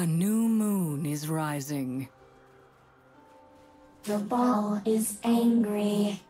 A new moon is rising. The ball is angry.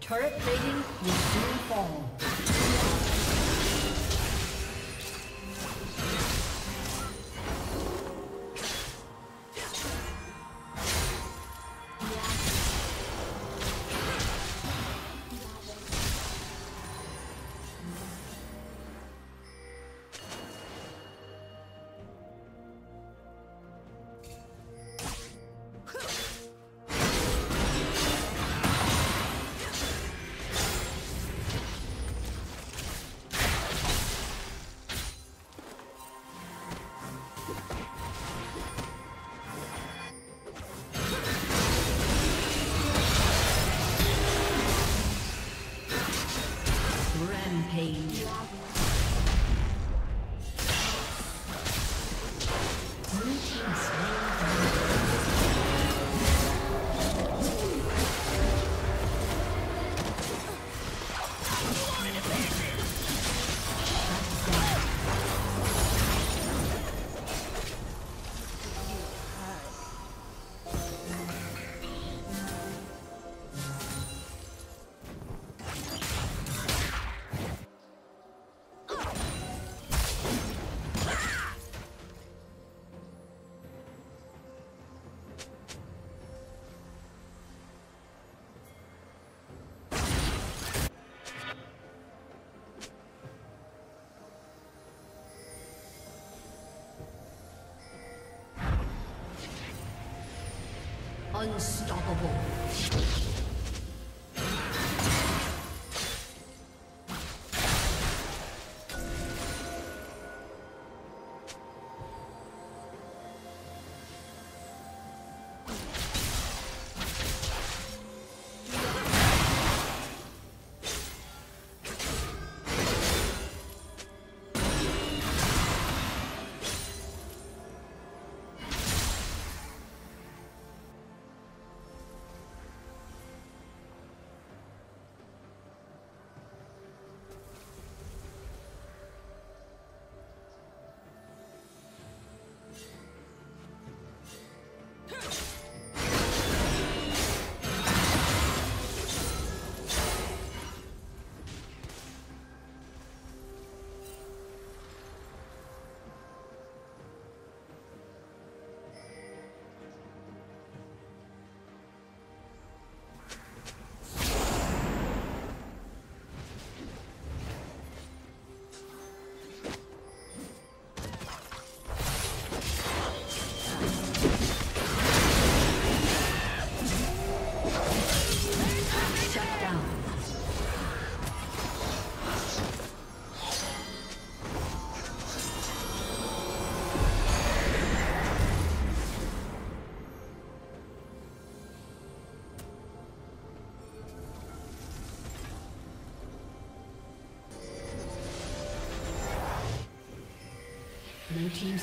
Turret plating will soon fall. Unstoppable. Blue team's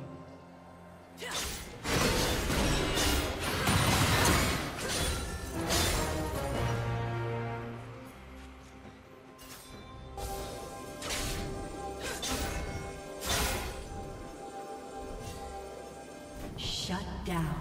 Shut down.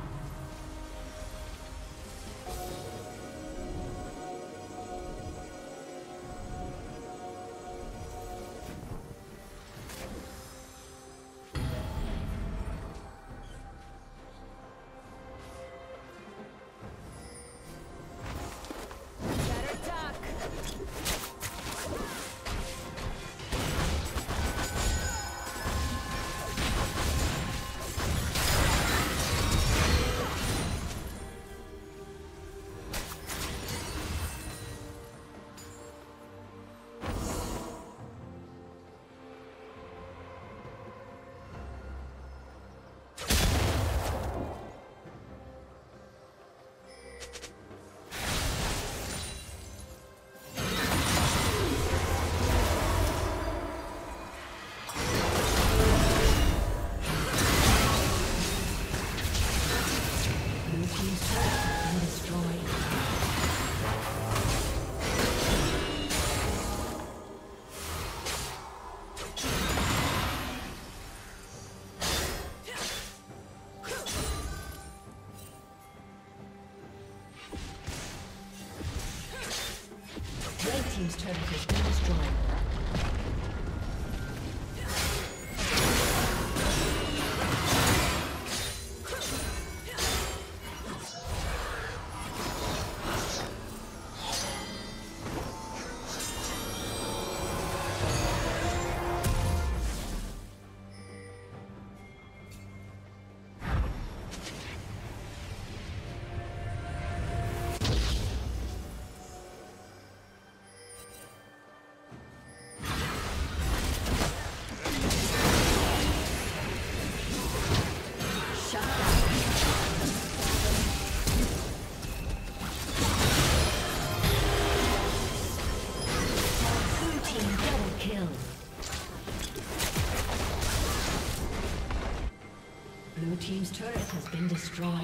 Team's turret has been destroyed.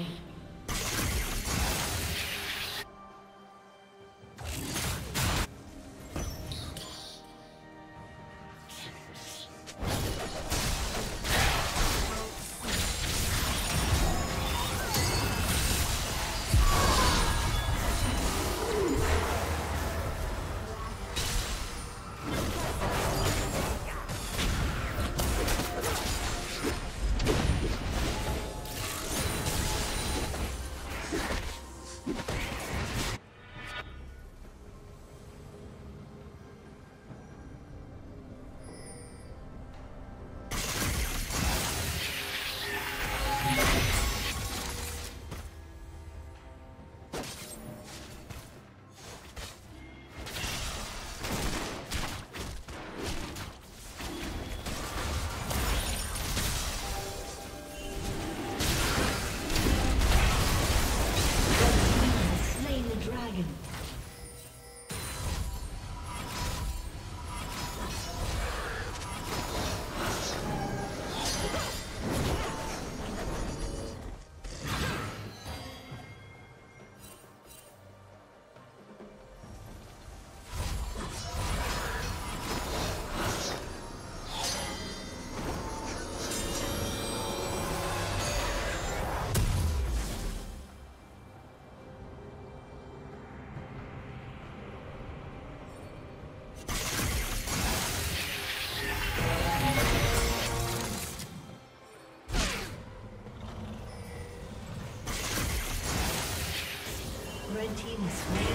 Team is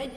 Red